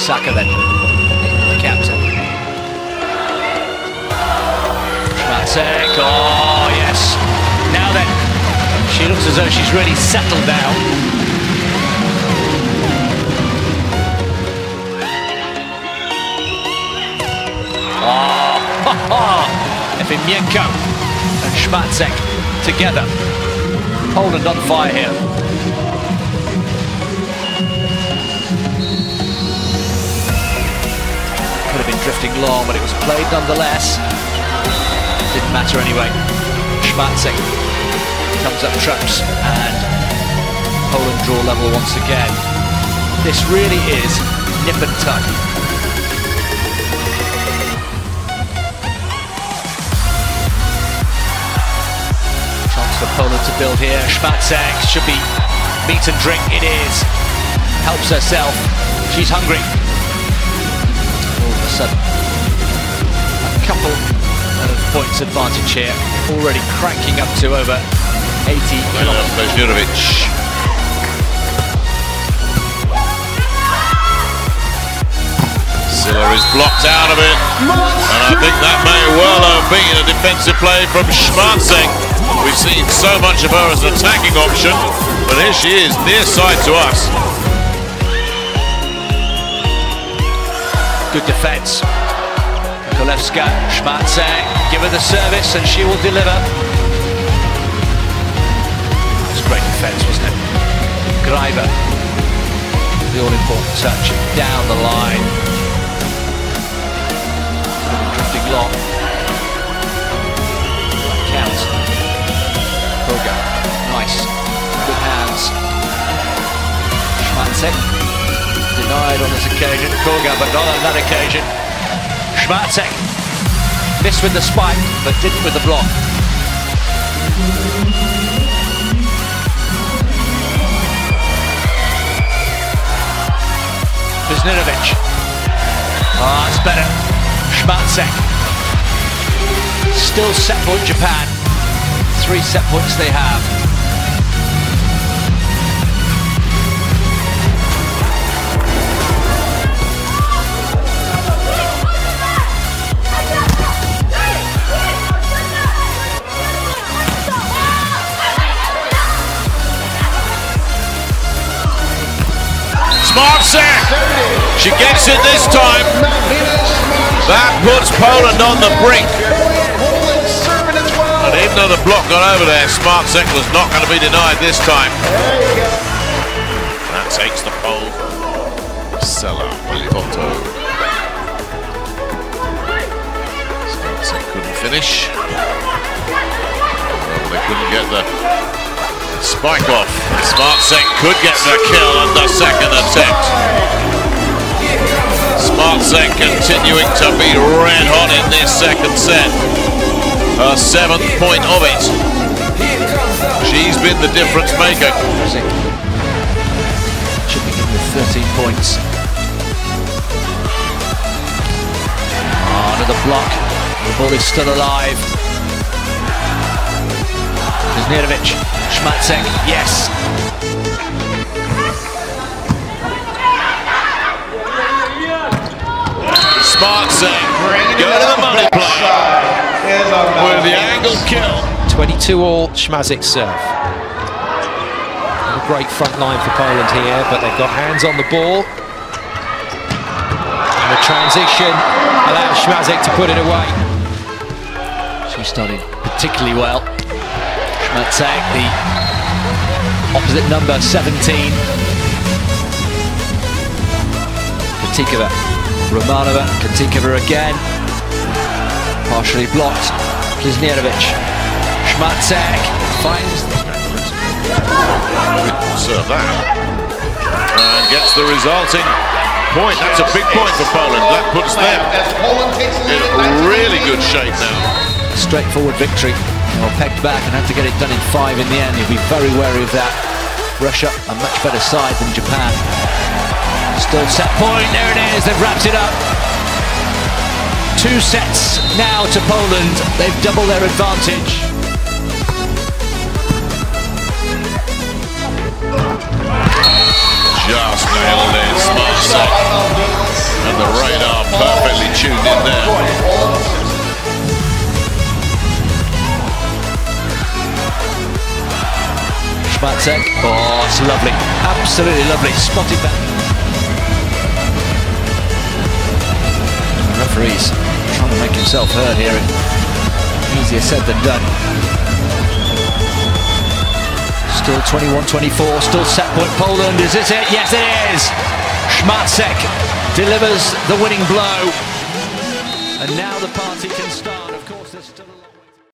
sucker then, the captain. Smarzek, oh yes. Now then, she looks as though she's really settled down. Epimienko and Smarzek together. Poland on fire here. Could have been drifting long, but it was played nonetheless. Didn't matter anyway. Smarzek comes up traps and Poland draw level once again. This really is nip and tuck. For Poland to build here. Smarzek should be meat and drink. It is. Helps herself. She's hungry. All of a sudden, a couple of points advantage here. Already cranking up to over 80 kilometers. Brznilovic. Sela is blocked out of it. And I think that may well have been a defensive play from Smarzek. We've seen so much of her as an attacking option, but here she is, near side to us. Good defense. Koleska, Smarzek, give her the service and she will deliver. That's great defense, wasn't it? Greiber, the all-important touch down the line. Drifting long. That counts. Koga, nice, good hands. Smarzek, denied on this occasion. Koga, but not on that occasion. Smarzek, missed with the spike, but didn't with the block. Kiznirevich, ah, it's better. Smarzek, still set for Japan. 3 set points they have. Smarzek! She gets it this time. That puts Poland on the brink. Even though the block got over there, Smarzek was not going to be denied this time. That takes the pole. Sela Milikoto. Smarzek couldn't finish. Well, they couldn't get the spike off. Smarzek could get the kill on the second attempt. Smarzek continuing to be red hot in this second set. Her 7th point of it. She's been the difference maker. Should be given 13 points. Oh, another block. The ball is still alive. Znarewicz, Smarzek, yes. Smarzek, go to the money play. With the angle kill. 22-all, Smarzek serve. A great front line for Poland here, but they've got hands on the ball. And the transition allows Smarzek to put it away. She started particularly well. Smarzek, the opposite number, 17. Katikova, Romanova, Katikova again. Partially blocked. Kiznirevich. Smarzek finds the serve that. And gets the resulting point. That's a big point for Poland. That puts them in really good shape now. Straightforward victory. Well, pegged back and had to get it done in 5 in the end. You'll be very wary of that. Russia, a much better side than Japan. Still set point. There it is. They've wrapped it up. 2 sets now to Poland. They've doubled their advantage. Just nailed it, Smarzek. The right arm perfectly tuned in there. Smarzek, oh, it's lovely. Absolutely lovely. Spotted back. The referee's trying to make himself heard here. Easier said than done. Still 21-24, still set point. Poland, is this it? Yes, it is. Smarzek delivers the winning blow, and now the party can start.